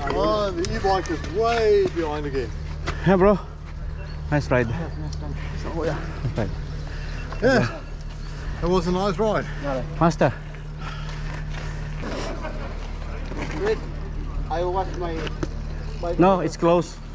Oh, the e-bike is way behind again. Yeah, bro. Nice ride. Oh, yeah. Nice ride. Yeah. It was a nice ride. Master. I watched my... No, it's closed.